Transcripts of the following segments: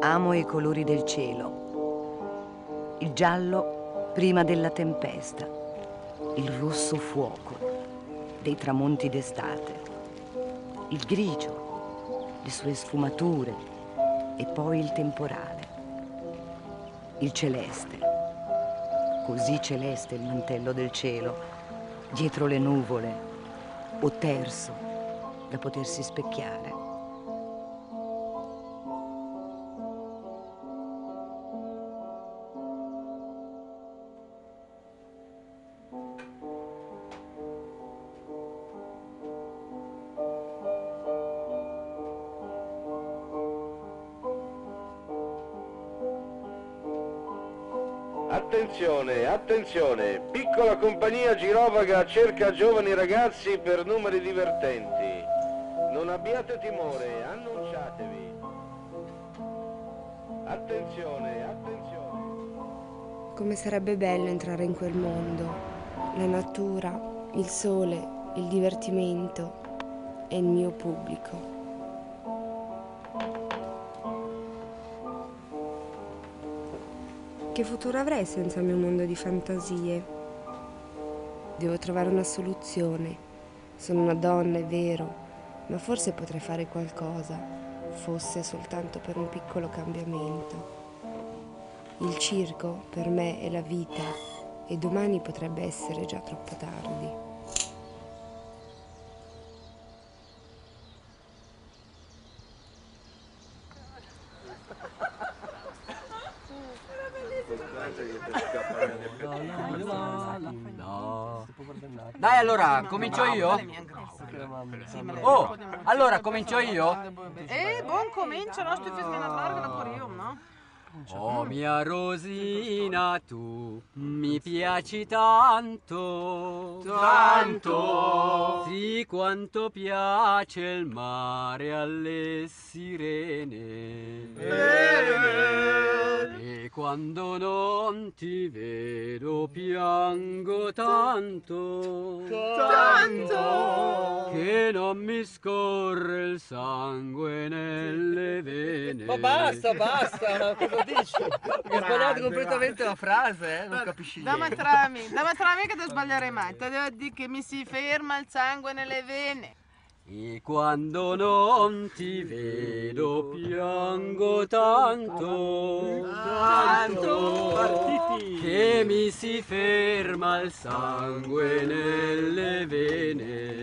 Amo i colori del cielo. Il giallo prima della tempesta. Il rosso fuoco dei tramonti d'estate. Il grigio, le sue sfumature e poi il temporale. Il celeste. Così celeste il mantello del cielo, dietro le nuvole o terso da potersi specchiare. Attenzione, attenzione, piccola compagnia girovaga cerca giovani ragazzi per numeri divertenti. Non abbiate timore, annunciatevi. Attenzione, attenzione. Come sarebbe bello entrare in quel mondo. La natura, il sole, il divertimento e il mio pubblico. Che futuro avrei senza il mio mondo di fantasie? Devo trovare una soluzione. Sono una donna, è vero, ma forse potrei fare qualcosa, fosse soltanto per un piccolo cambiamento. Il circo per me è la vita e domani potrebbe essere già troppo tardi. Dai, allora, comincio io? Oh, allora, comincio io? Buon comincio, no? Sto fismina larga pure io, no? Oh, mia Rosina, tu mi piaci tanto, tanto, sì quanto piace il mare alle sirene. E quando non ti vedo piango tanto, tanto, che non mi scorre il sangue nelle vene. Ma basta, basta, cosa dici? Ho sbagliato completamente la frase, non capisci niente. Dammi che non sbaglierei mai, ti devo dire che mi si ferma il sangue nelle vene. E quando non ti vedo piango tanto, tanto, che mi si ferma il sangue nelle vene.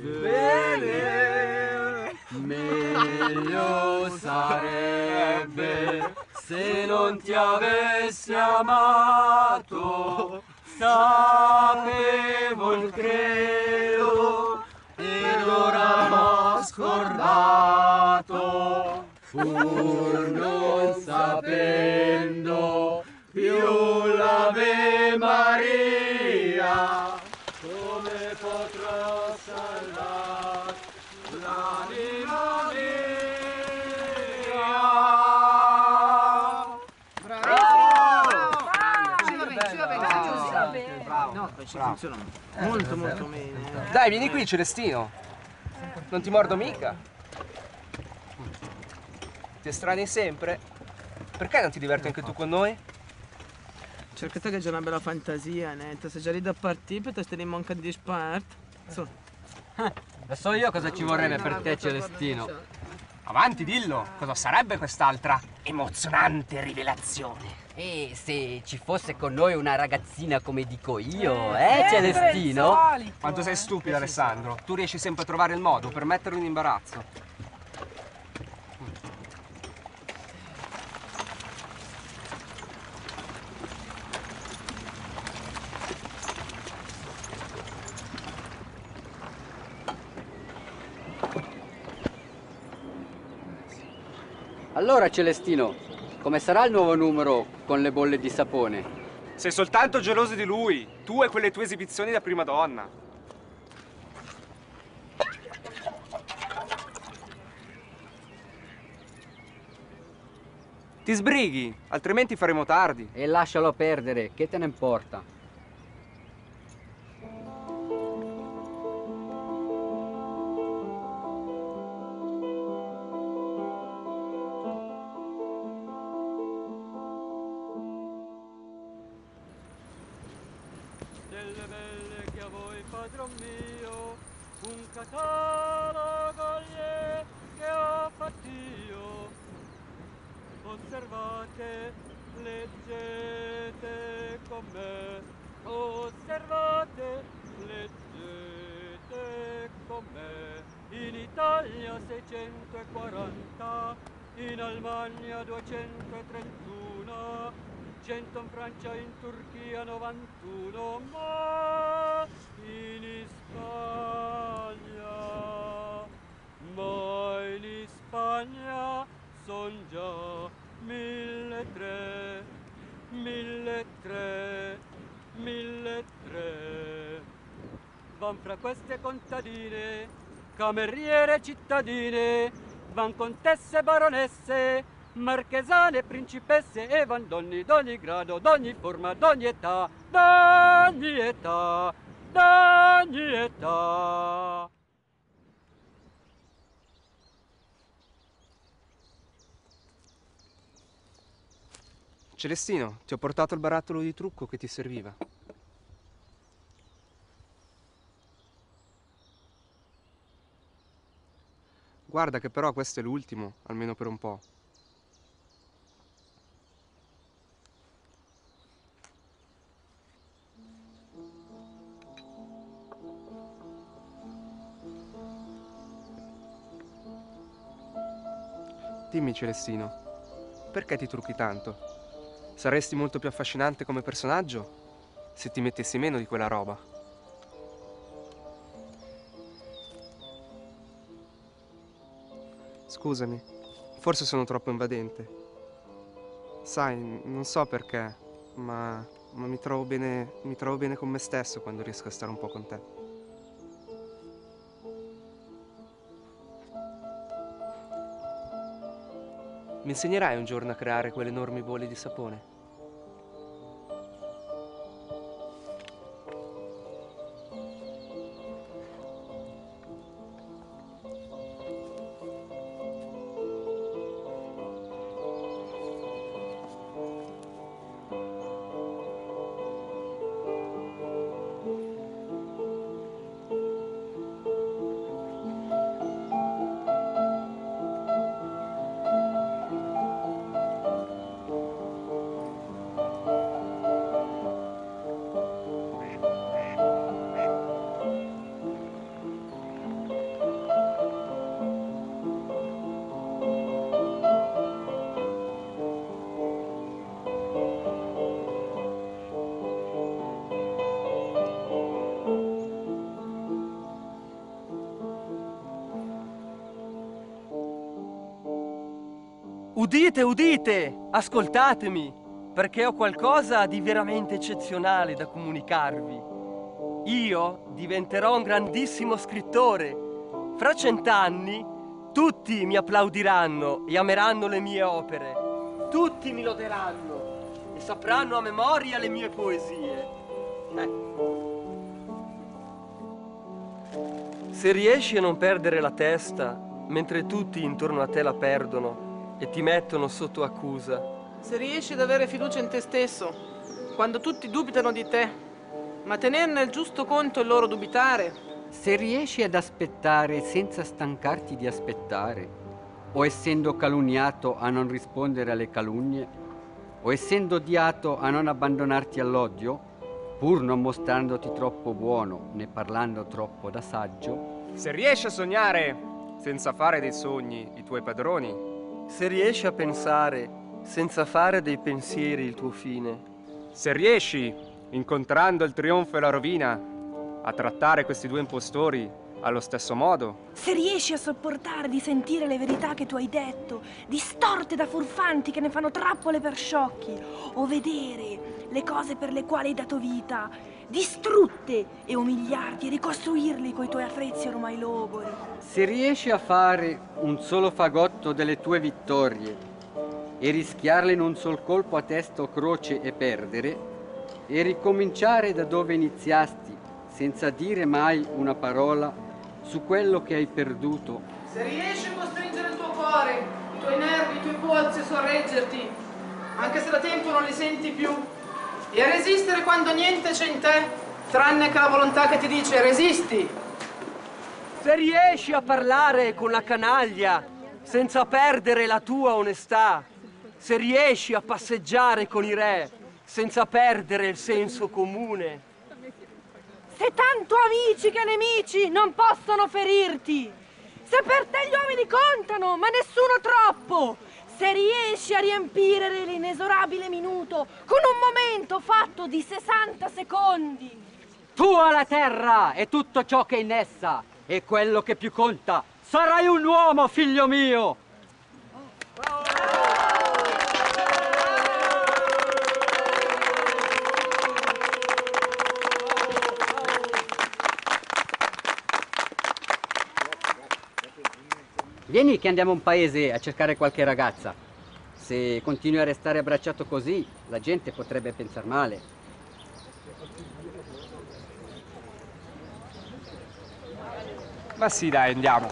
Vene. Meglio sarebbe se non ti avessi amato, sapevo il credo. Ora ho scordato, pur non sapendo più l'Ave Maria, come potrò salvare l'anima mia. Bravo! Ci va bene. No, ci funziona molto bene. Dai, vieni qui, Celestino. Non ti mordo mica. Ti estranei sempre. Perché non ti diverti anche tu con noi? Cercate che c'è una bella fantasia, netta. Se già lì da partire, te ne manca di spart. So io cosa ci vorrebbe per te, Celestino. Avanti, dillo. Cosa sarebbe quest'altra emozionante rivelazione? E se ci fosse con noi una ragazzina come dico io, Celestino? Quanto sei stupido, Alessandro. Tu riesci sempre a trovare il modo per metterlo in imbarazzo. Allora, Celestino, come sarà il nuovo numero con le bolle di sapone? Sei soltanto geloso di lui, tu e quelle tue esibizioni da prima donna. Ti sbrighi, altrimenti faremo tardi. E lascialo perdere, che te ne importa? padron mio, un catalogo gli che ho fatto io. Osservate, leggete con me, osservate, leggete con me. In Italia 640, in Albania 231, 100 in Francia, in Turchia 91, ma in Spagna, son già 1300. Van fra queste contadine, cameriere cittadine, van contesse, baronesse, marchesane, principesse e van donne d'ogni grado, d'ogni forma, d'ogni età, d'ogni età, d'ogni età. Celestino, ti ho portato il barattolo di trucco che ti serviva. Guarda che però questo è l'ultimo, almeno per un po'. Dimmi Celestino, perché ti trucchi tanto? Saresti molto più affascinante come personaggio se ti mettessi meno di quella roba. Scusami, forse sono troppo invadente. Sai, non so perché, ma mi trovo bene con me stesso quando riesco a stare un po' con te. Mi insegnerai un giorno a creare quelle enormi bolle di sapone? Udite, udite! Ascoltatemi, perché ho qualcosa di veramente eccezionale da comunicarvi. Io diventerò un grandissimo scrittore. Fra 100 anni tutti mi applaudiranno e ameranno le mie opere. Tutti mi loderanno e sapranno a memoria le mie poesie. Se riesci a non perdere la testa, mentre tutti intorno a te la perdono, e ti mettono sotto accusa. Se riesci ad avere fiducia in te stesso, quando tutti dubitano di te, ma tenerne il giusto conto il loro dubitare. Se riesci ad aspettare senza stancarti di aspettare, o essendo calunniato a non rispondere alle calunnie, o essendo odiato a non abbandonarti all'odio, pur non mostrandoti troppo buono né parlando troppo da saggio. Se riesci a sognare senza fare dei sogni i tuoi padroni, se riesci a pensare senza fare dei pensieri il tuo fine. Se riesci, incontrando il trionfo e la rovina, a trattare questi due impostori allo stesso modo. Se riesci a sopportare di sentire le verità che tu hai detto, distorte da furfanti che ne fanno trappole per sciocchi, o vedere le cose per le quali hai dato vita, distrutte, e umiliarti e ricostruirli coi tuoi attrezzi ormai logori. Se riesci a fare un solo fagotto delle tue vittorie e rischiarle in un sol colpo a testa o croce e perdere, e ricominciare da dove iniziasti, senza dire mai una parola su quello che hai perduto. Se riesci a costringere il tuo cuore, i tuoi nervi, i tuoi polsi a sorreggerti, anche se da tempo non li senti più, e a resistere quando niente c'è in te, tranne che la volontà che ti dice resisti. Se riesci a parlare con la canaglia senza perdere la tua onestà, se riesci a passeggiare con i re senza perdere il senso comune, se tanto amici che nemici non possono ferirti, se per te gli uomini contano ma nessuno troppo, se riesci a riempire l'inesorabile minuto con un momento fatto di 60 secondi. Tua la terra e tutto ciò che è in essa, e quello che più conta, sarai un uomo, figlio mio! Vieni che andiamo a un paese a cercare qualche ragazza. Se continui a restare abbracciato così, la gente potrebbe pensar male. Ma sì, dai, andiamo.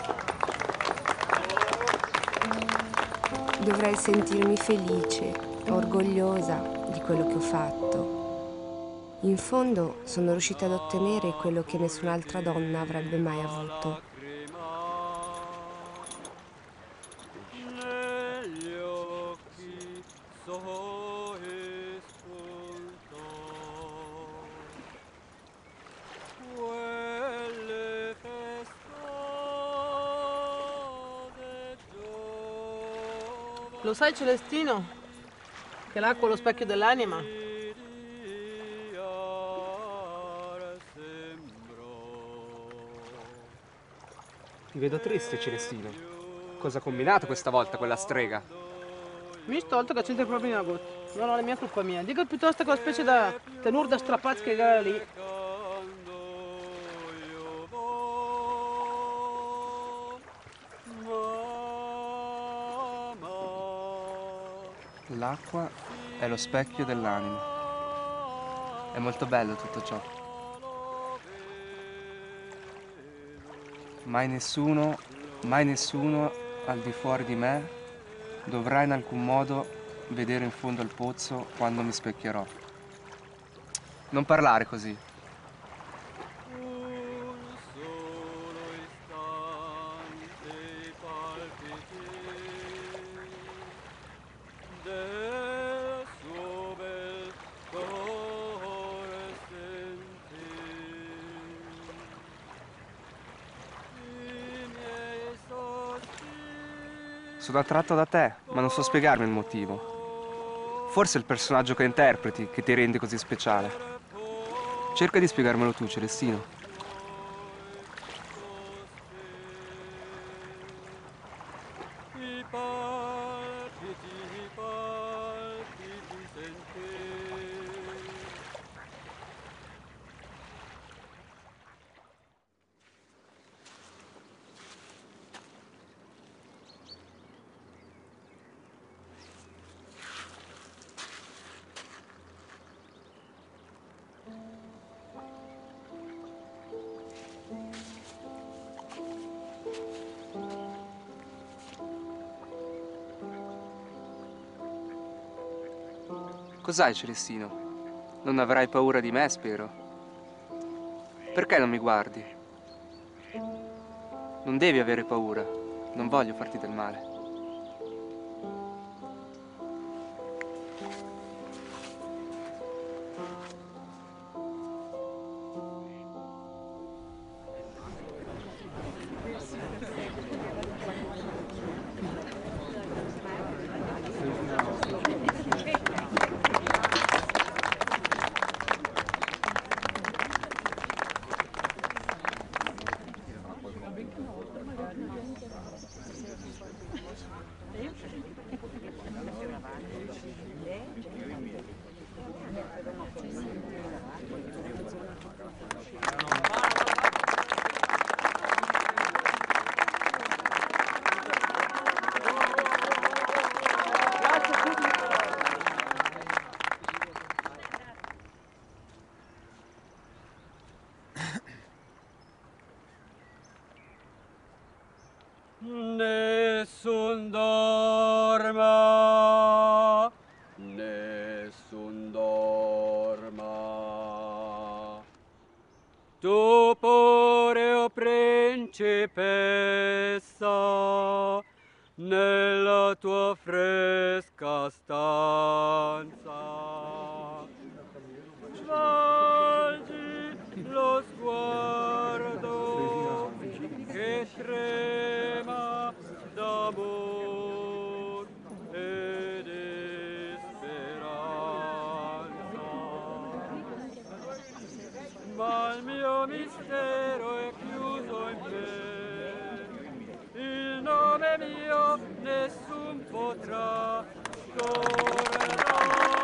Dovrei sentirmi felice, orgogliosa di quello che ho fatto. In fondo sono riuscita ad ottenere quello che nessun'altra donna avrebbe mai avuto. Lo sai, Celestino, che l'acqua è lo specchio dell'anima? Ti vedo triste, Celestino. Cosa ha combinato questa volta quella strega? Mi stolto che c'entra proprio una gota. Non ho la mia colpa mia. Dico piuttosto che una specie da tenur da strapazzo che era lì. L'acqua è lo specchio dell'anima. È molto bello tutto ciò. Mai nessuno al di fuori di me dovrà in alcun modo vedere in fondo al pozzo quando mi specchierò. Non parlare così. Sono attratto da te, ma non so spiegarmi il motivo. Forse è il personaggio che interpreti che ti rende così speciale. Cerca di spiegarmelo tu, Celestino. Cos'hai, Celestino? Non avrai paura di me, spero. Perché non mi guardi? Non devi avere paura. Non voglio farti del male. Tu pure, o principessa, nella tua fresca stanza, svolgi lo sguardo che trema d'amor e di speranza. Ma il mio mistero è chiuso in te, il nome mio nessun potrà scorrere.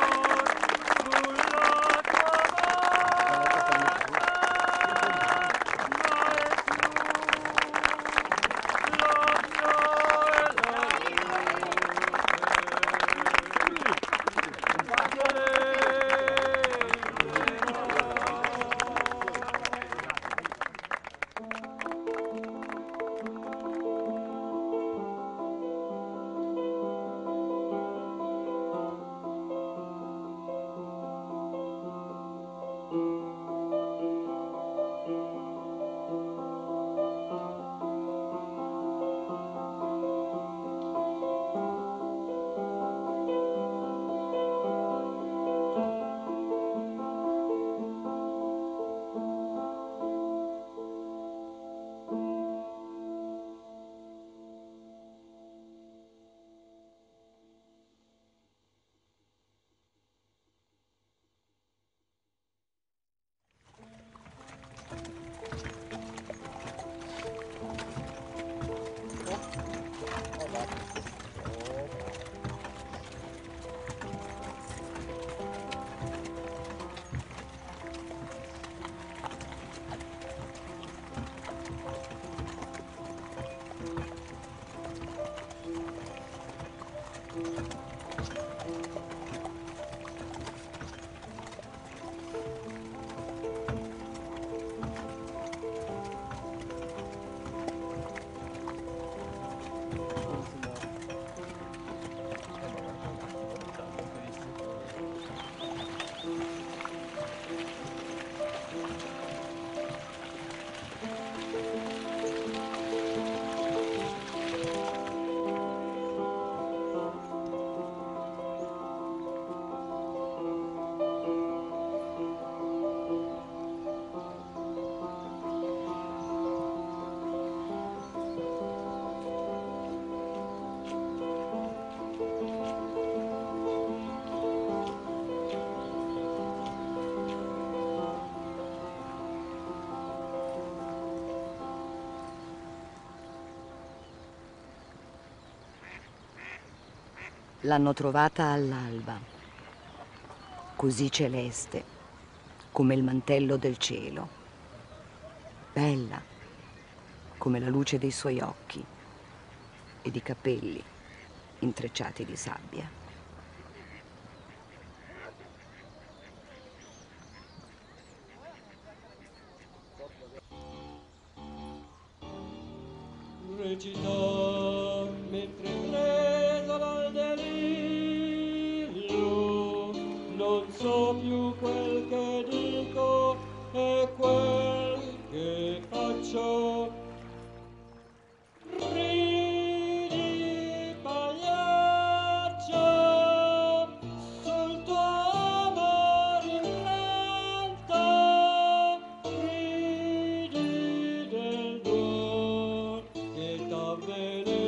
L'hanno trovata all'alba, così celeste, come il mantello del cielo, bella, come la luce dei suoi occhi e di capelli intrecciati di sabbia. Recitò mentre presa dal delirio, non so più quel che dico e quel che faccio. Ridi, pagliaccio, sul tuo amore infranto, ridi del tuo che t'avvelena.